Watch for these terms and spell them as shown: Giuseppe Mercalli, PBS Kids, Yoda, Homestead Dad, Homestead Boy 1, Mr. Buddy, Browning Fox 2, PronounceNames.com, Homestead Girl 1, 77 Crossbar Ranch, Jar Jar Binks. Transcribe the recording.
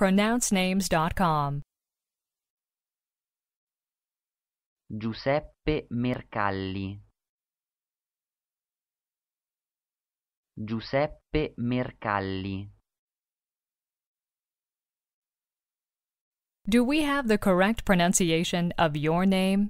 PronounceNames.com. Giuseppe Mercalli. Giuseppe Mercalli. Do we have the correct pronunciation of your name?